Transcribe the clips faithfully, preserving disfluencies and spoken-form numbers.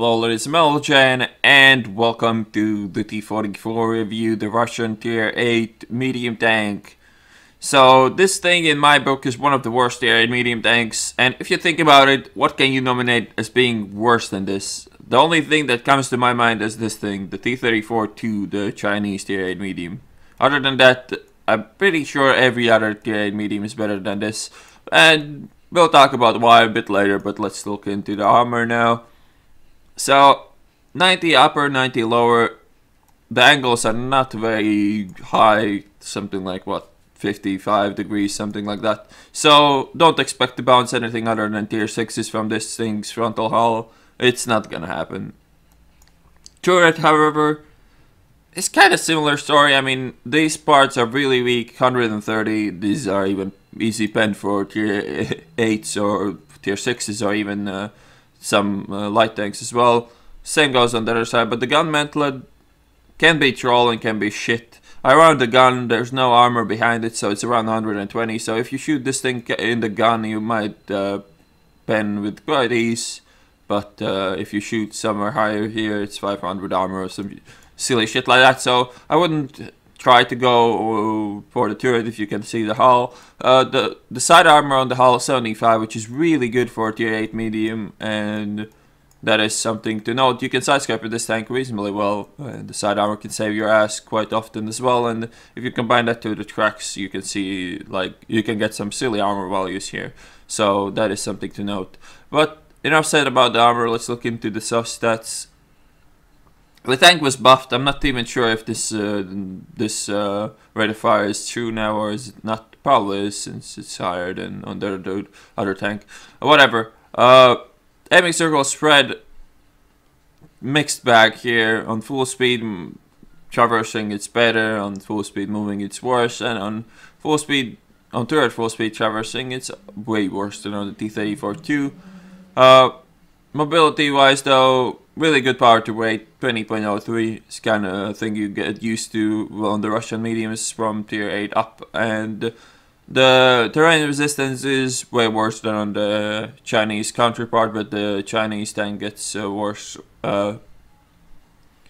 Hello, ladies, Melchan, and welcome to the T forty-four review, the Russian tier eight medium tank. So this thing in my book is one of the worst tier eight medium tanks, and if you think about it, what can you nominate as being worse than this? The only thing that comes to my mind is this thing, the T thirty-four two, the Chinese tier eight medium. Other than that, I'm pretty sure every other tier eight medium is better than this, and we'll talk about why a bit later, but let's look into the armor now. So, ninety upper, ninety lower, the angles are not very high, something like, what, fifty-five degrees, something like that. So, don't expect to bounce anything other than tier sixes from this thing's frontal hull. It's not gonna happen. Turret, however, is kind of similar story. I mean, these parts are really weak, one hundred thirty, these are even easy pen for tier eights or tier sixes or even... Uh, some uh, light tanks as well. Same goes on the other side, but the gun mantlet can be troll and can be shit. Around the gun, there's no armor behind it, so it's around one hundred twenty, so if you shoot this thing in the gun, you might uh, pen with quite ease, but uh, if you shoot somewhere higher here, it's five hundred armor or some silly shit like that, so I wouldn't try to go for the turret if you can see the hull. Uh, the, the side armor on the hull is seventy-five, which is really good for a tier eight medium, and that is something to note. You can sidescraper this tank reasonably well, and the side armor can save your ass quite often as well, and if you combine that to the tracks, you can see, like, you can get some silly armor values here, so that is something to note. But enough said about the armor, let's look into the soft stats. The tank was buffed. I'm not even sure if this uh, this uh, rate of fire is true now or is it not. Probably is, since it's higher than on the other, other tank. Whatever. Uh, aiming circle spread, mixed bag here. On full speed traversing it's better, on full speed moving it's worse, and on full speed, on turret full speed traversing it's way worse than on the T thirty-four two. Uh, mobility wise though, really good power to weight, twenty point oh three, it's kind of a thing you get used to on the Russian mediums from tier eight up, and the terrain resistance is way worse than on the Chinese counterpart, but the Chinese tank gets uh, worse uh,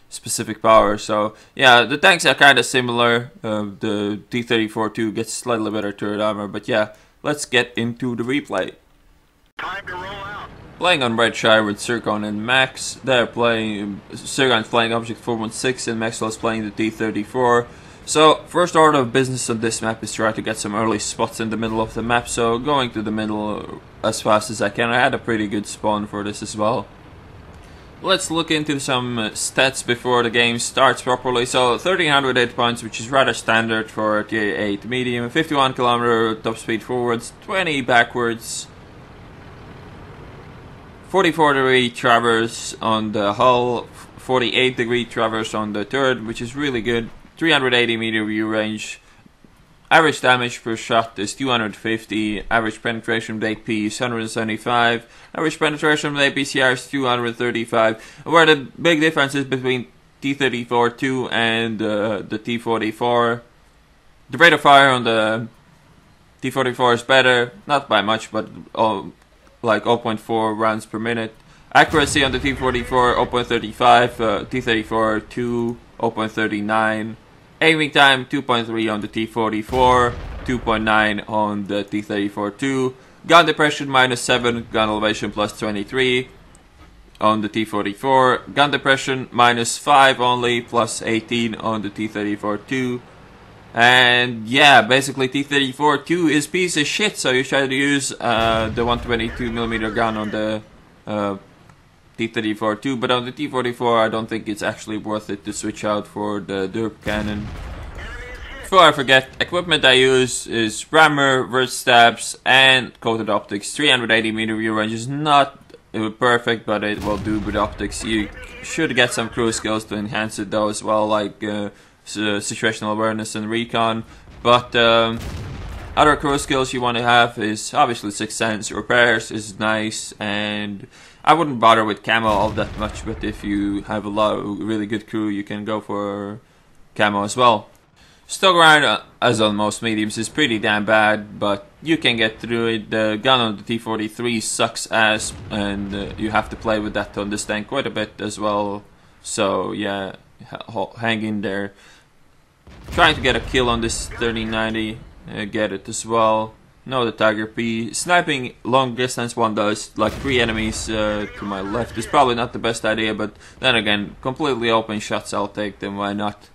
specific power, so yeah, the tanks are kind of similar, uh, the T thirty-four two gets slightly better turret armor, but yeah, let's get into the replay. Time to roll out. Playing on Redshire with Sircon and Max, they're playing, Sircon's playing Object four one six and Maxwell's playing the T thirty-four. So, first order of business on this map is try to get some early spots in the middle of the map, so going to the middle as fast as I can. I had a pretty good spawn for this as well. Let's look into some stats before the game starts properly. So, thirteen hundred hit points, which is rather standard for a tier eight medium, fifty-one kilometer top speed forwards, twenty backwards, forty-four degree traverse on the hull, forty-eight degree traverse on the turret, which is really good, three hundred eighty meter view range, average damage per shot is two hundred fifty, average penetration with A P is one hundred seventy-five, average penetration with A P C R is two hundred thirty-five, where the big difference is between T thirty-four two and uh, the T forty-four. The rate of fire on the T forty-four is better, not by much, but... Um, like zero point four rounds per minute. Accuracy on the T forty-four, zero point three five, uh, T thirty-four two, zero point three nine. Aiming time, two point three on the T forty-four, two point nine on the T thirty-four two. Gun depression, minus seven, gun elevation, plus twenty-three on the T forty-four. Gun depression, minus five only, plus eighteen on the T thirty-four two. And yeah, basically T thirty-four two is piece of shit, so you try to use uh, the one twenty-two millimeter gun on the uh, T thirty-four two, but on the T forty-four I don't think it's actually worth it to switch out for the derp cannon. Before I forget, equipment I use is rammer, wrist stabs, and coated optics. three hundred eighty meter view range is not perfect, but it will do with optics. You should get some crew skills to enhance it though as well, like... Uh, Uh, situational awareness and recon, but um, other core skills you want to have is obviously sixth sense, repairs is nice, and I wouldn't bother with camo all that much, but if you have a lot of really good crew you can go for camo as well. Stock round, as on most mediums, is pretty damn bad, but you can get through it. The gun on the T forty-three sucks ass, and uh, you have to play with that to understand quite a bit as well. So yeah, hang in there. Trying to get a kill on this thirty ninety, uh, get it as well. No, the Tiger P. Sniping long distance, one does, like three enemies uh, to my left, is probably not the best idea, but then again, completely open shots, I'll take them, why not?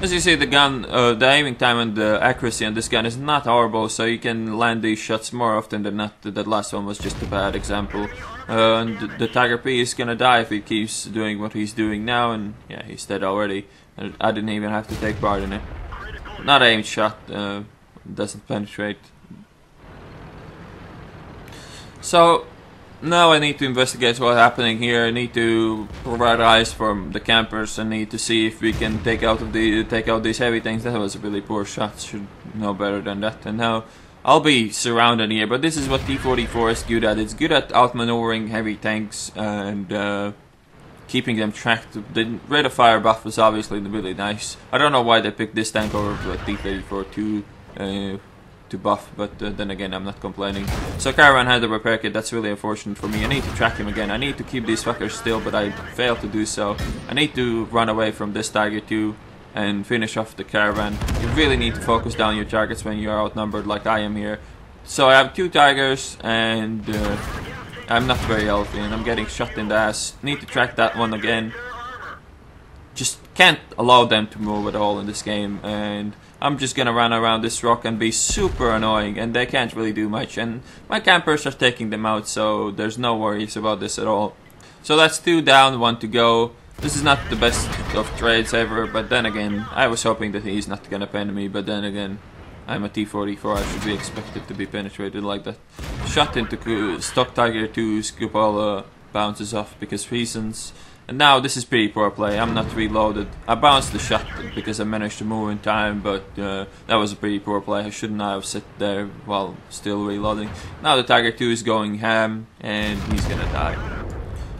As you see, the gun, uh, the aiming time and the accuracy on this gun is not horrible, so you can land these shots more often than not. That last one was just a bad example. Uh, and the Tiger P is gonna die if he keeps doing what he's doing now, and yeah, he's dead already. I didn't even have to take part in it. Not aimed shot, uh, doesn't penetrate. So now I need to investigate what's happening here. I need to provide eyes from the campers. I need to see if we can take out of the take out these heavy things. That was a really poor shot. Should know better than that. And now I'll be surrounded here. But this is what T forty-four is good at. It's good at outmaneuvering heavy tanks and uh, keeping them tracked. The rate of fire buff was obviously really nice. I don't know why they picked this tank over like T thirty-four two. Uh, to buff, but uh, then again, I'm not complaining. So Caravan had the repair kit. That's really unfortunate for me. I need to track him again. I need to keep these fuckers still, but I failed to do so. I need to run away from this Tiger two and finish off the Caravan. You really need to focus down your targets when you're outnumbered like I am here. So I have two Tigers and uh, I'm not very healthy and I'm getting shot in the ass. Need to track that one again. Just can't allow them to move at all in this game, and I'm just gonna run around this rock and be super annoying, and they can't really do much, and my campers are taking them out, so there's no worries about this at all. So that's two down, one to go. This is not the best of trades ever, but then again, I was hoping that he's not gonna pen me, but then again, I'm a T forty-four, I should be expected to be penetrated like that. Shot into stock Tiger two's cupola, bounces off because reasons. And now this is pretty poor play. I'm not reloaded. I bounced the shot because I managed to move in time, but uh, that was a pretty poor play. I shouldn't have sat there while still reloading. Now the Tiger two is going ham and he's gonna die.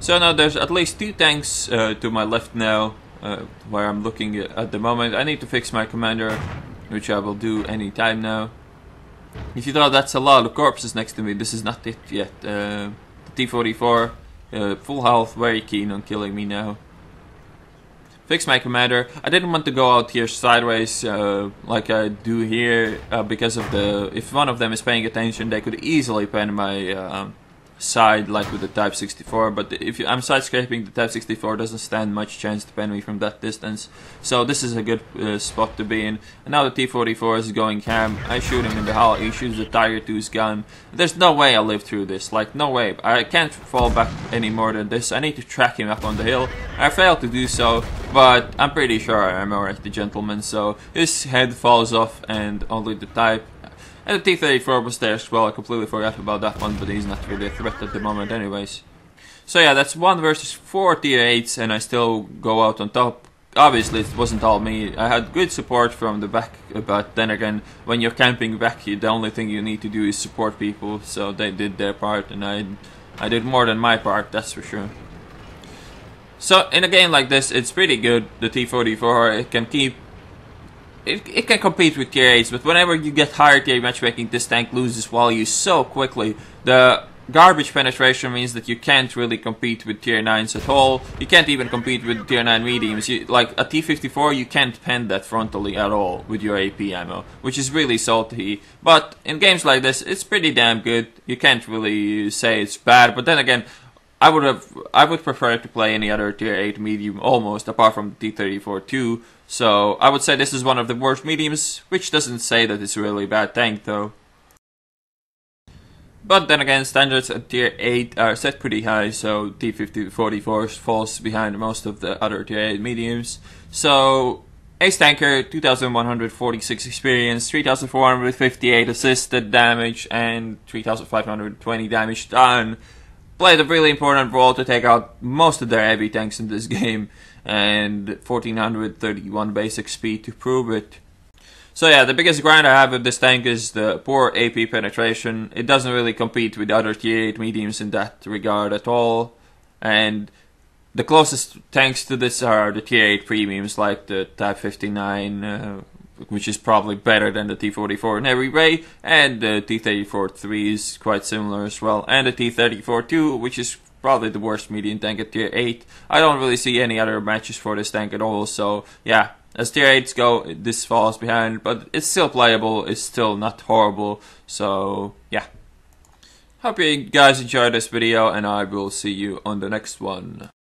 So now there's at least two tanks uh, to my left now, uh, where I'm looking at the moment. I need to fix my commander, which I will do any time now. If you thought that's a lot of corpses next to me, this is not it yet. Uh, the T forty-four. Uh, full health, very keen on killing me now. Fix my commander. I didn't want to go out here sideways uh, like I do here uh, because of the. If one of them is paying attention, they could easily pen my uh, side like with the Type sixty-four. But if you, I'm side scraping, the Type sixty-four doesn't stand much chance to pen me from that distance. So this is a good uh, spot to be in. And now the T forty-four is going ham. I shoot him in the hull. He shoots the Tiger two's gun. There's no way I live through this. Like no way. I can't fall back any more than this. I need to track him up on the hill. I failed to do so, but I'm pretty sure I'm alright, the gentleman. So his head falls off, and only the type. And the T thirty-four was there as well. I completely forgot about that one, but he's not really a threat at the moment anyways. So yeah, that's one versus four tier eights, and I still go out on top. Obviously it wasn't all me. I had good support from the back, but then again, when you're camping back here, the only thing you need to do is support people, so they did their part, and I, I did more than my part, that's for sure. So in a game like this, it's pretty good, the T forty-four. It can keep It, it can compete with tier eights, but whenever you get higher tier matchmaking, this tank loses value so quickly. The garbage penetration means that you can't really compete with tier nines at all. You can't even compete with tier nine mediums. You, like a T fifty-four, you can't pen that frontally at all with your A P ammo, which is really salty. But in games like this, it's pretty damn good. You can't really say it's bad, but then again, I would have, I would prefer to play any other tier eight medium almost, apart from the T thirty-four two. So I would say this is one of the worst mediums, which doesn't say that it's a really bad tank though. But then again, standards at tier eight are set pretty high, so T forty-four falls behind most of the other tier eight mediums. So ace tanker, two thousand one hundred forty-six experience, three thousand four hundred fifty-eight assisted damage, and three thousand five hundred twenty damage done. Played a really important role to take out most of their heavy tanks in this game, and fourteen thirty-one base X P to prove it. So yeah, the biggest grind I have with this tank is the poor A P penetration. It doesn't really compete with other tier eight mediums in that regard at all, and the closest tanks to this are the tier eight premiums like the Type fifty-nine, uh, which is probably better than the T forty-four in every way, and the T thirty-four three is quite similar as well, and the T thirty-four two, which is probably the worst medium tank at tier eight. I don't really see any other matches for this tank at all, so yeah, as tier eights go, this falls behind, but it's still playable, it's still not horrible, so yeah. Hope you guys enjoyed this video, and I will see you on the next one.